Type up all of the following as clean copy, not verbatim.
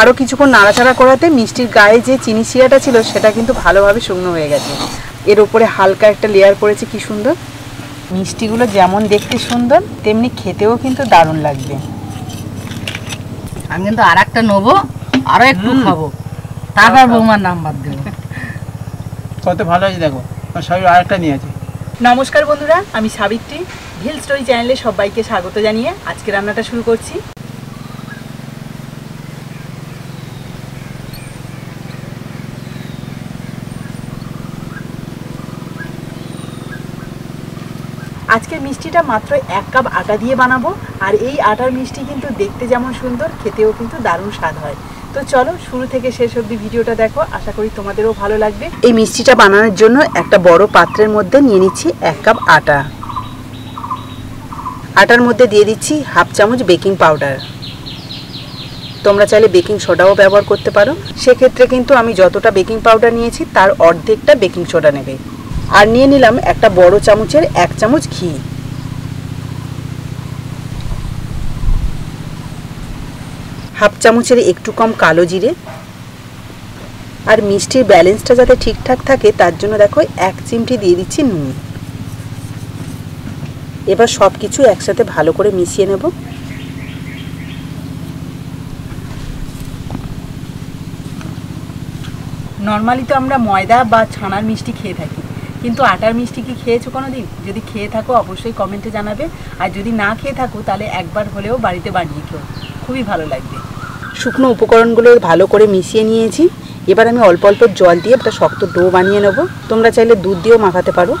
আরও কিছুক্ষণ নাড়াচাড়া করাতে মিষ্টির গায়ে যে চিনি শিরাটা ছিল সেটা কিন্তু ভালোভাবে শুকনো হয়ে গেছে। এর উপরে হালকা একটা লেয়ার পড়েছে, কি সুন্দর। মিষ্টিগুলো যেমন দেখতে সুন্দর তেমনি খেতেও কিন্তু দারুণ লাগবে। আমি কিন্তু আর একটা নেবো, আরও একটু খাবো, তারপর বৌমার নাম্বার দেবো। কত ভালো আছে দেখো, সবাই আর একটা নিয়ে আছে। নমস্কার বন্ধুরা, আমি সাবিত্রী, ভিল স্টোরি চ্যানেলে সবাইকে স্বাগত জানিয়ে আজকে রান্নাটা শুরু করছি। আজকের মিষ্টিটা মাত্র 1 কাপ আটা দিয়ে বানাবো, আর এই আটার মিষ্টি কিন্তু দেখতে যেমন সুন্দর খেতেও কিন্তু দারুণ স্বাদ হয়। তো চলো শুরু থেকে শেষ অবধি ভিডিওটা দেখো, আশা করি তোমাদেরও ভালো লাগবে। এই মিষ্টিটা বানানোর জন্য একটা বড় পাত্রের মধ্যে নিয়ে নিচ্ছি 1 কাপ আটা। আটার মধ্যে দিয়ে দিচ্ছি হাফ চামচ বেকিং পাউডার। তোমরা চাইলে বেকিং সোডাও ব্যবহার করতে পারো, সেক্ষেত্রে কিন্তু আমি যতটা বেকিং পাউডার নিয়েছি তার অর্ধেকটা বেকিং সোডা নেবে। আর নিয়ে নিলাম একটা বড় চামচের 1 চামচ ঘি। হাফ চামচের একটু কম কালো জিরে। আর মিষ্টির ব্যালেন্সটা যাতে ঠিকঠাক থাকে তার জন্য দেখো 1 চিমটি দিয়ে দিচ্ছি নুন। এবার সব কিছু একসাথে ভালো করে মিশিয়ে নেব। নর্মালি তো আমরা ময়দা বা ছানার মিষ্টি খেয়ে থাকি, কিন্তু আটার মিষ্টি কি খেয়েছো কোনোদিন? যদি খেয়ে থাকো অবশ্যই কমেন্টে জানাবে, আর যদি না খেয়ে থাকো তাহলে একবার হলেও বাড়িতে বানিয়ে খেও, খুবই ভালো লাগবে। শুকনো উপকরণগুলো ভালো করে মিশিয়ে নিয়েছি। এবার আমি অল্প অল্প জল দিয়ে একটা শক্ত ডো বানিয়ে নেব। তোমরা চাইলে দুধ দিয়েও মাখাতে পারো।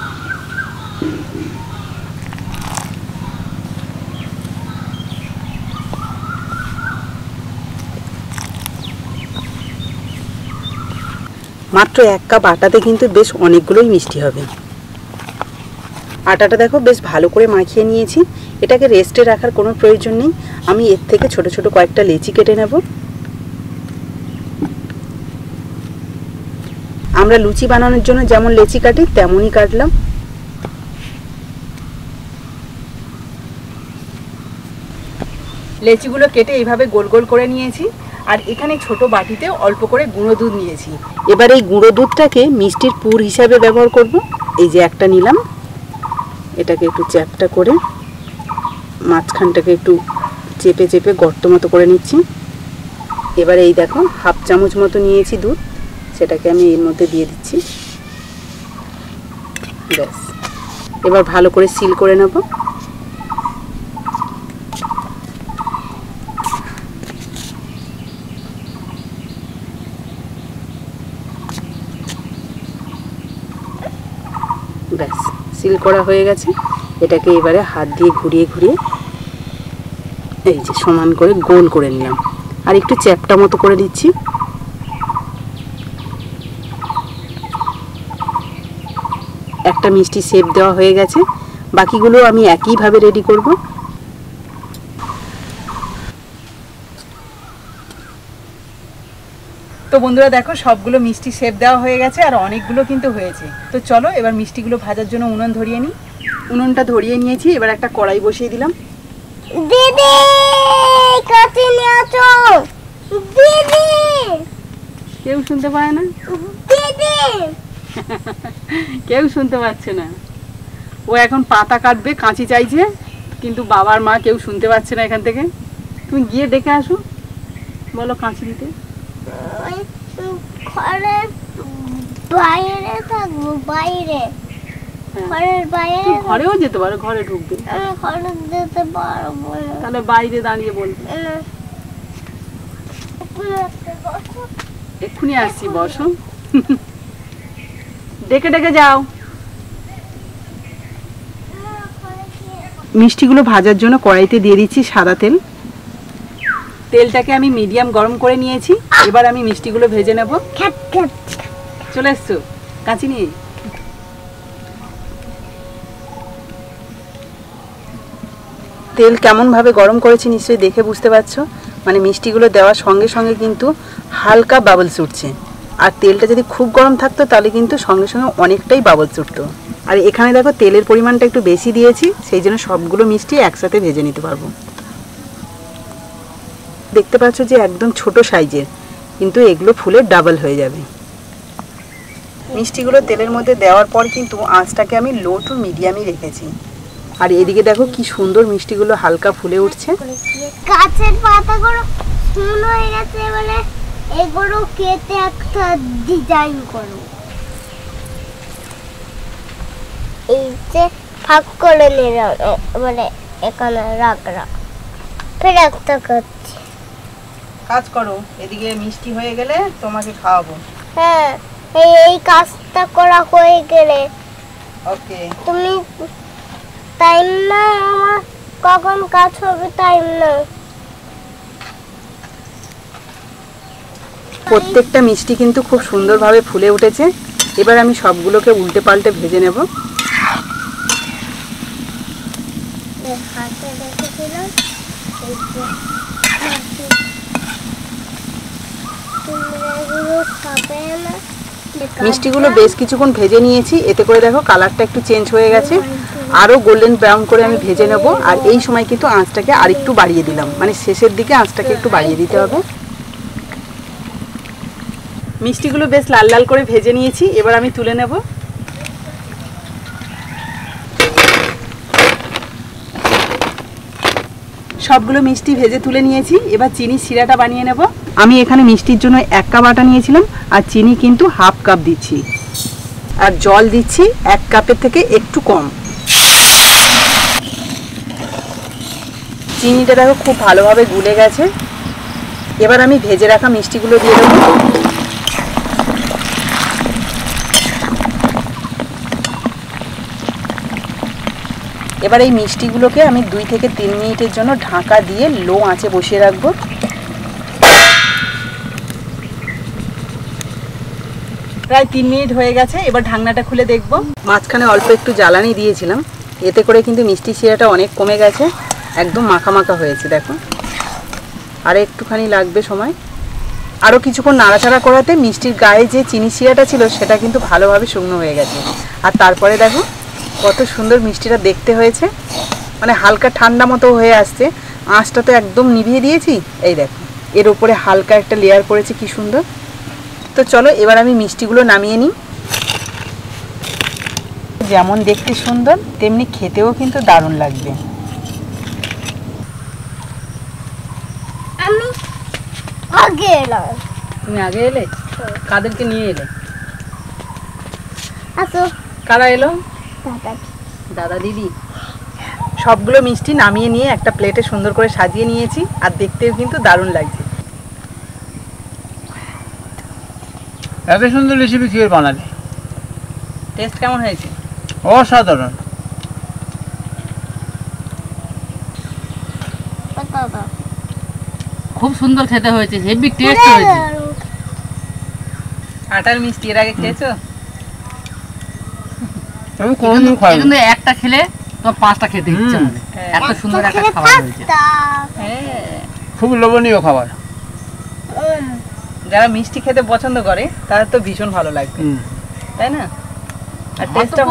মাত্র 1 কাপ আটাতে কিন্তু বেশ অনেকগুলোই মিষ্টি হবে। আটাটা দেখো বেশ ভালো করে মাখিয়ে নিয়েছি। এটাকে রেস্টে রাখার কোনো প্রয়োজন নেই। আমি এর থেকে ছোট ছোট কয়েকটা লেচি কেটে নেব। আমরা লুচি বানানোর জন্য যেমন লেচি কাটি তেমনই কাটলাম। লেচিগুলো কেটে এইভাবে গোল গোল করে নিয়েছি। আর এখানে ছোট বাটিতে অল্প করে গুঁড়ো দুধ নিয়েছি। এবার এই গুঁড়ো দুধটাকে মিষ্টির পুর হিসাবে ব্যবহার করব। এই যে একটা নিলাম, এটাকে একটু চ্যাপটা করে মাঝখানটাকে একটু চেপে চেপে গর্ত মতো করে নিচ্ছি। এবার এই দেখো হাফ চামচ মতো নিয়েছি দুধ, সেটাকে আমি এর মধ্যে দিয়ে দিচ্ছি। ব্যাস, এবার ভালো করে সিল করে নেব। ব্যাস, সিল করা হয়ে গেছে। এটাকে এবারে হাত দিয়ে ঘুরিয়ে ঘুরিয়ে এই যে সমান করে গোল করে নিলাম, আর একটু চ্যাপটা মতো করে দিচ্ছি। একটা মিষ্টি শেপ দেওয়া হয়ে গেছে, বাকিগুলো আমি একইভাবে রেডি করব। তো বন্ধুরা দেখো সবগুলো মিষ্টি শেপ দেওয়া হয়ে গেছে, আর অনেকগুলো কিন্তু হয়েছে। তো চলো এবার মিষ্টিগুলো ভাজার জন্য উনুন ধরিয়ে নিই। উনুনটা ধরিয়ে নিয়েছি, এবার একটা কড়াই বসিয়ে দিলাম। দিদি কাছে নিয়ে আসো। দিদি কেউ শুনতে পায় না, দিদি কেউ শুনতে পাচ্ছে না। ও এখন পাতা কাটবে, কাঁচি চাইছে, কিন্তু বাবার মা কেউ শুনতে পাচ্ছে না এখান থেকে। তুমি গিয়ে ডেকে আসো, বলো কাঁচি দিতে। বাইরে থাকবো, বাইরে ঘরেও যেতে পারো, ঘরে ঢুকবে। তাহলে বাইরে দাঁড়িয়ে বলবে। এক্ষুনি আসছি, বসো। ডেকে ডেকে যাও। মিষ্টিগুলো ভাজার জন্য কড়াইতে দিয়ে দিচ্ছি সাদা তেল। তেলটাকে আমি মিডিয়াম গরম করে নিয়েছি। এবার আমি মিষ্টিগুলো ভেজে নেব। চলে এসছো কাঁচি নিয়ে। তেল কেমনভাবে গরম করেছি নিশ্চয়ই দেখে বুঝতে পারছো, মানে মিষ্টিগুলো দেওয়ার সঙ্গে সঙ্গে কিন্তু হালকা বাবলস উঠছে। আর তেলটা যদি খুব গরম থাকতো তাহলে কিন্তু সঙ্গে সঙ্গে অনেকটাই বাবলস উঠতো। আর এখানে দেখো তেলের পরিমাণটা একটু বেশি দিয়েছি, সেই জন্য সবগুলো মিষ্টি একসাথে ভেজে নিতে পারবো। দেখতে পাচ্ছ যে একদম ছোট সাইজের, কিন্তু এগুলো ফুলের ডাবল হয়ে যাবে। মিষ্টিগুলো তেলের মধ্যে দেওয়ার পর কিন্তু আঁচটাকে আমি লো টু মিডিয়ামই রেখেছি। আর এদিকে দেখো কি সুন্দর মিষ্টিগুলো হালকা ফুলে উঠছে। গাছের পাতাগুলো ফুল হয়ে গেছে, মানে এগুলো কেটে একটা ডিজাইন করো। এই যে ভাগ করে নিলাম, মানে এখানে রাখরা ফের একটা করছি। কাজ করো, এদিকে মিষ্টি হয়ে গেলে তোমাকে খাওয়াবো। হ্যাঁ, এই কাজটা করা হয়ে গেলে ওকে। তুমি টাইম না, আমার কখন কাজ হবে টাইম না। প্রত্যেকটা মিষ্টি কিন্তু খুব সুন্দরভাবে ফুলে উঠেছে। এবার আমি সবগুলোকে উল্টে পাল্টে ভেজে নেব। মিষ্টিগুলো বেশ কিছুক্ষণ ভেজে নিয়েছি, এতে করে দেখো কালারটা একটু চেঞ্জ হয়ে গেছে। আরও গোল্ডেন ব্রাউন করে আমি ভেজে নেব। আর এই সময় কিন্তু আঁচটাকে আরেকটু বাড়িয়ে দিলাম, মানে শেষের দিকে আঁচটাকে একটু বাড়িয়ে দিতে হবে। মিষ্টিগুলো বেশ লাল লাল করে ভেজে নিয়েছি, এবার আমি তুলে নেব। সবগুলো মিষ্টি ভেজে তুলে নিয়েছি, এবার চিনি শিরাটা বানিয়ে নেব। আমি এখানে মিষ্টির জন্য 1 কাপ আটা নিয়েছিলাম, আর চিনি কিন্তু 1/2 কাপ দিচ্ছি, আর জল দিচ্ছি 1 কাপের থেকে একটু কম। চিনিটা দেখো খুব ভালোভাবে গুলে গেছে। এবার আমি ভেজে রাখা মিষ্টিগুলো দিয়ে দেবো। এবার এই মিষ্টিগুলোকে আমি 2 থেকে 3 মিনিটের জন্য ঢাকা দিয়ে লো আঁচে বসিয়ে রাখব। প্রায় 3 মিনিট হয়ে গেছে। এবার ঢাকনাটা খুলে দেখব। মাঝখানে অল্প একটু জ্বালানি দিয়েছিলাম, এতে করে কিন্তু মিষ্টি শিরাটা অনেক কমে গেছে, একদম মাখা মাখা হয়েছে দেখো। আর একটুখানি লাগবে সময়। আরও কিছুক্ষণ নাড়াচাড়া করাতে মিষ্টির গায়ে যে চিনি শিরাটা ছিল সেটা কিন্তু ভালোভাবে শুকনো হয়ে গেছে। আর তারপরে দেখো কত সুন্দর মিষ্টিটা দেখতে হয়েছে, মানে হালকা ঠান্ডা মতো হয়ে আসছে। আঁচটা তো একদম নিভিয়ে দিয়েছি, এই দেখো এর উপরে হালকা একটা লেয়ার পড়েছে, কি সুন্দর। তো চলো এবার আমি মিষ্টিগুলো নামিয়ে নিই। যেমন দেখতে সুন্দর তেমনি খেতেও কিন্তু দারুণ লাগবে। আমি আগে এলাম। তুমি আগে এলে? কাদেরকে নিয়ে এলে? আসো। কারা এলো? দাদা দিদি। সবগুলো মিষ্টি নামিয়ে নিয়ে একটা প্লেটে সুন্দর করে সাজিয়ে নিয়েছি, আর দেখতেও কিন্তু দারুণ লাগছে। এত সুন্দর রেসিপি কি করে বানালে? টেস্ট কেমন হয়েছে? অসাধারণ। খুব সুন্দর খেতে হয়েছে, হেভি টেস্ট হয়েছে। আটার মিষ্টি এর আগে খেয়েছো? একটা খেলে তো 5টা খেতে ইচ্ছা হবে, এত সুন্দর একটা খাবার হয়েছে। খুব লোভনীয় খাবার। যারা মিষ্টি খেতে পছন্দ করে তারা তো ভীষণ ভালো লাগবে, তাই না? আর টেস্টটা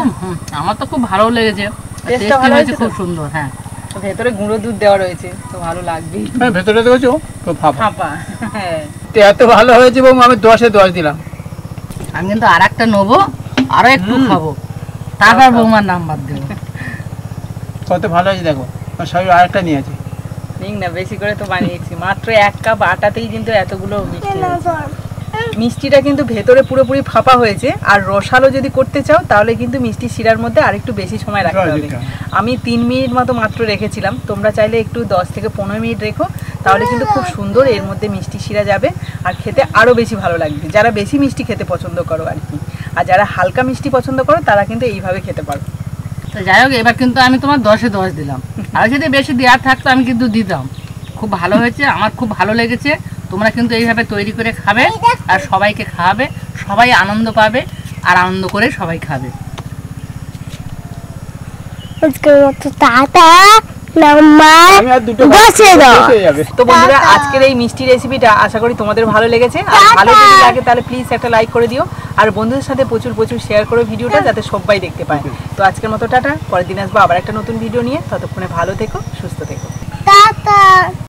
আমার তো খুব ভালো লেগেছে, টেস্টটা ভালো হয়েছে, খুব সুন্দর। হ্যাঁ, তো ভেতরে গুঁড়ো দুধ দেওয়া রয়েছে, তো ভালো লাগবে। হ্যাঁ, ভেতরে দেখছো তো ফাঁপা। হ্যাঁ, তো এত ভালো হয়েছে বৌ, আমি 10 এ 10 দিলাম। আমি কিন্তু আরেকটা নেব, আরো একটু খাবো, তারপর বৌমার নাম্বার দেবো। কত ভালো হয়েছে দেখো, সবাই আরেকটা নিয়ে আছে। ঠিক না, বেশি করে তো বানিয়েছি, মাত্র 1 কাপ আটাতেই কিন্তু এতগুলো মিষ্টি। মিষ্টিটা কিন্তু ভেতরে পুরোপুরি ফাঁপা হয়েছে। আর রসালো যদি করতে চাও তাহলে কিন্তু মিষ্টি শিরার মধ্যে আরেকটু বেশি সময় রাখতে হবে। আমি 3 মিনিট মতো মাত্র রেখেছিলাম, তোমরা চাইলে একটু 10 থেকে 15 মিনিট রেখো, তাহলে কিন্তু খুব সুন্দর এর মধ্যে মিষ্টি শিরা যাবে, আর খেতে আরও বেশি ভালো লাগবে। যারা বেশি মিষ্টি খেতে পছন্দ করো আর কি, আর যারা হালকা মিষ্টি পছন্দ করো তারা কিন্তু এইভাবে খেতে পারো। তো যাই হোক, এবার কিন্তু আমি তোমার 10 এ 10 দিলাম। আর যদি বেশি দেওয়ার থাকতো আমি কিন্তু দিতাম। খুব ভালো হয়েছে, আমার খুব ভালো লেগেছে। তোমরা কিন্তু এইভাবে তৈরি করে খাবে আর সবাইকে খাওয়াবে, সবাই আনন্দ পাবে, আর আনন্দ করে সবাই খাবে। তো বন্ধুরা, আজকের এই মিষ্টি রেসিপিটা আশা করি তোমাদের ভালো লেগেছে। আর ভালো যদি লাগে তাহলে প্লিজ একটা লাইক করে দিও, আর বন্ধুদের সাথে প্রচুর প্রচুর শেয়ার করো ভিডিওটা, যাতে সবাই দেখতে পায়। তো আজকের মতো টাটা, পরের দিন আসবো আবার একটা নতুন ভিডিও নিয়ে। ততক্ষণে ভালো থেকো, সুস্থ থেকো।